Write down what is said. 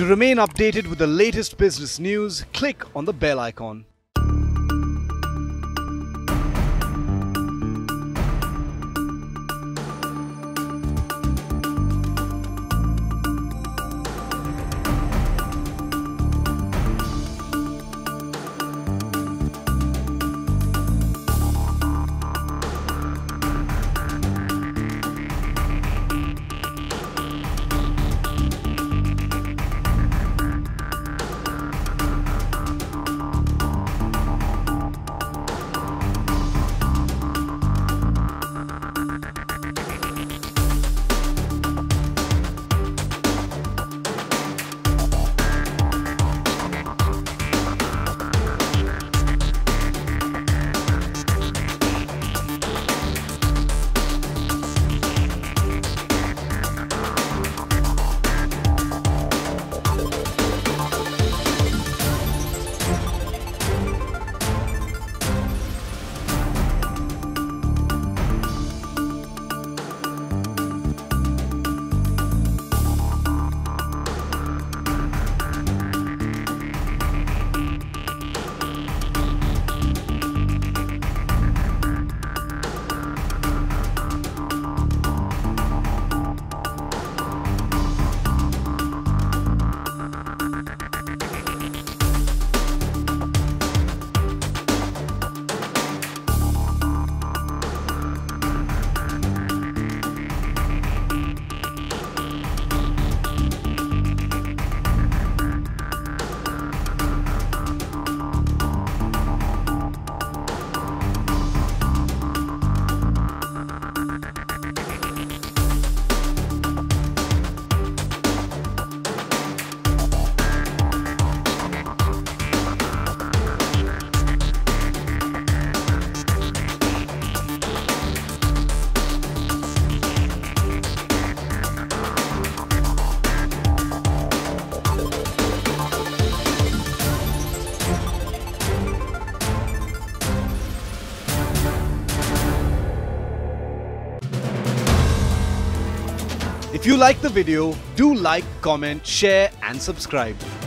To remain updated with the latest business news, click on the bell icon. If you like the video, do like, comment, share and subscribe.